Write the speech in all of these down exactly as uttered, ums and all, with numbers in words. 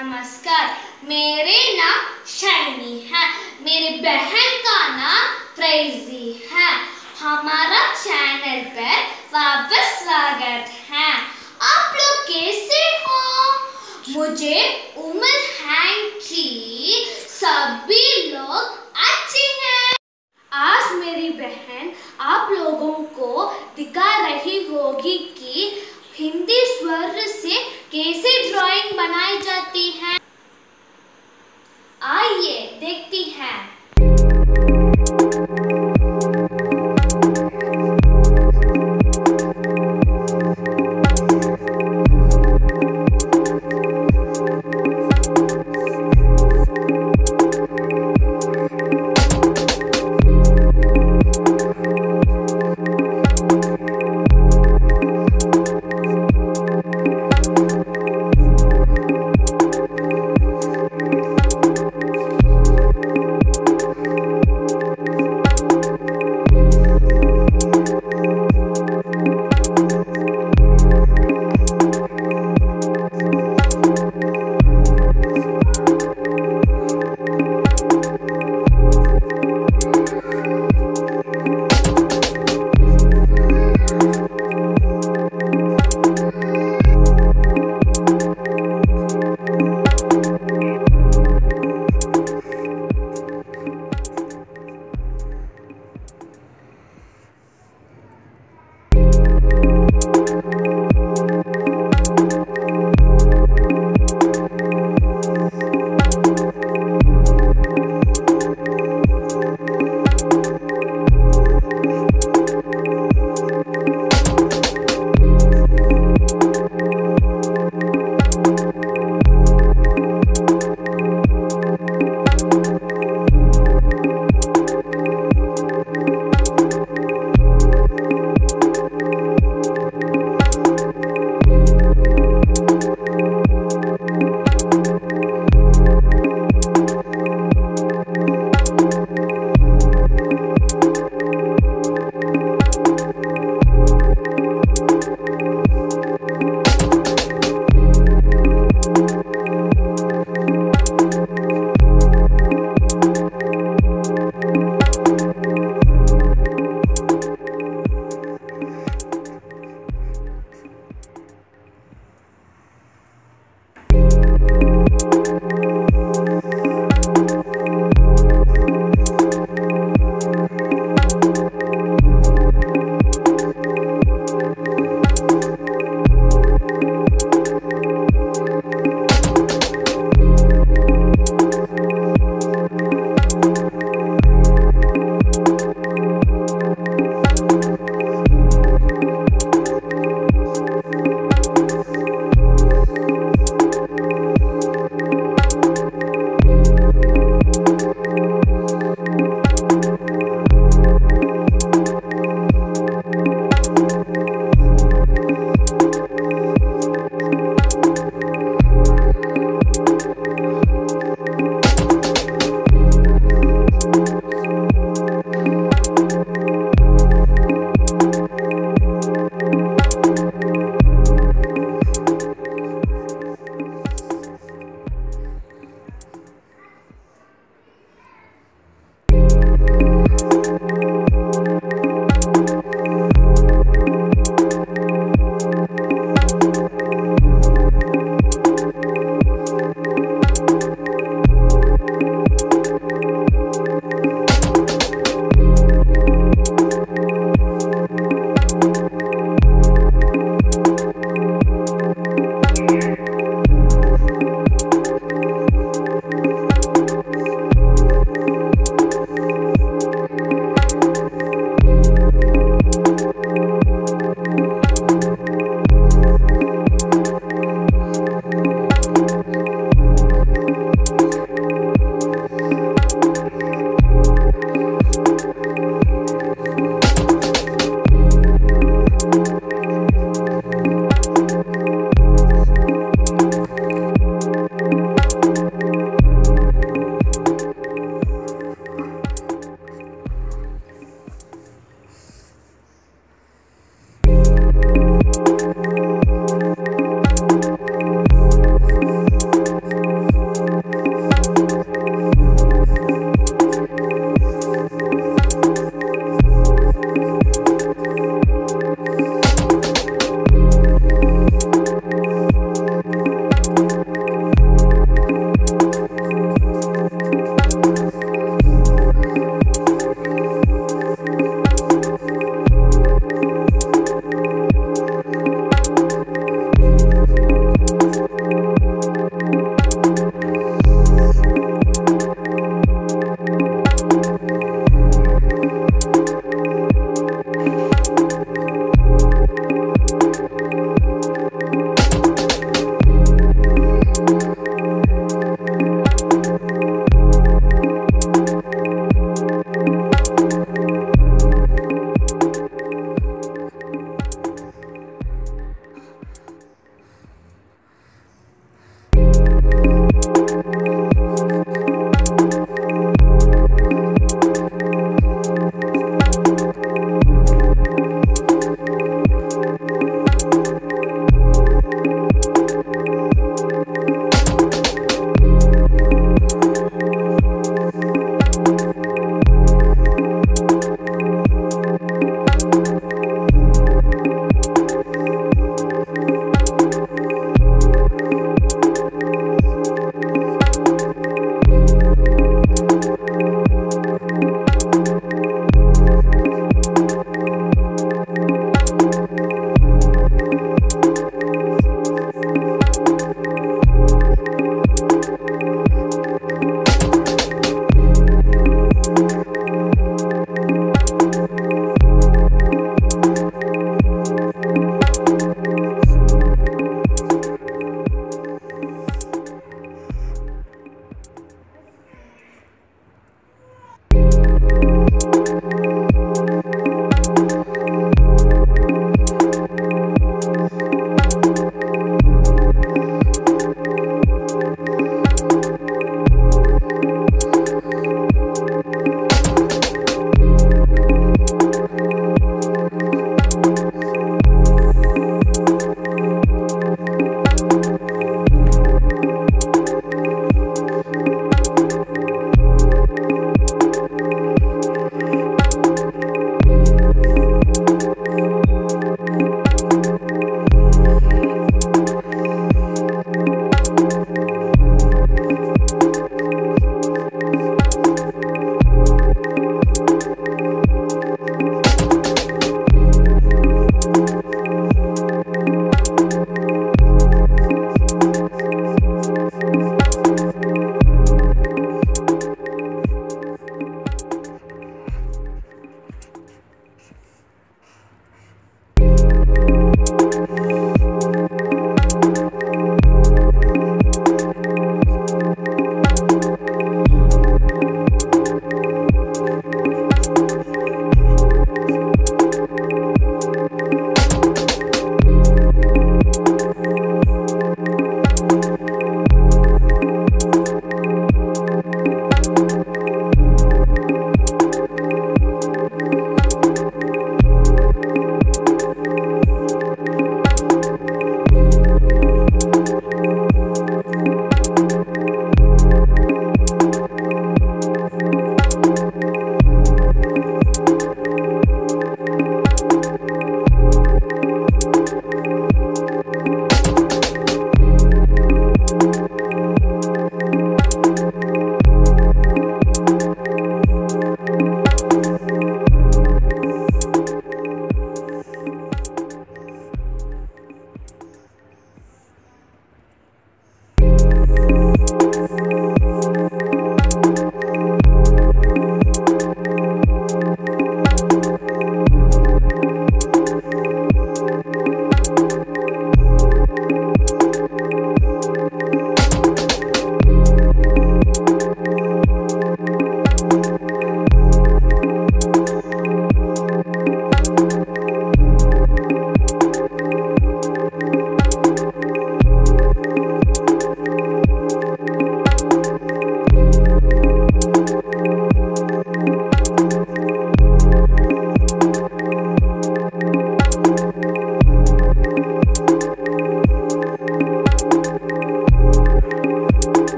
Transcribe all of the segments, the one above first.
नमस्कार। मेरे नाम शाइनी है। मेरी बहन का नाम प्रेजी है। हमारा चैनल पर वापस स्वागत है। आप लोग कैसे हो? मुझे उम्मीद है कि सभी लोग अच्छे हैं। आज मेरी बहन आप लोगों को दिखा रही होगी कि हिंदी स्वर से कैसे ड्राइंग बनाई जाती है। आइए देखती हैं। Thank you.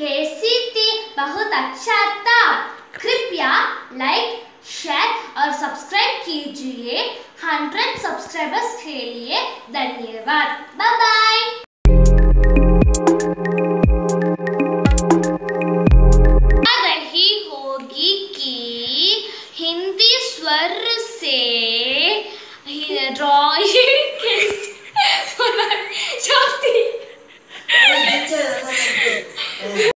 कैसी थी? बहुत अच्छा था। कृपया लाइक, शेयर और सब्सक्राइब कीजिए। हंड्रेड सब्सक्राइबर्स के लिए धन्यवाद। Bye bye. हिंदी स्वर से ड्रॉइंग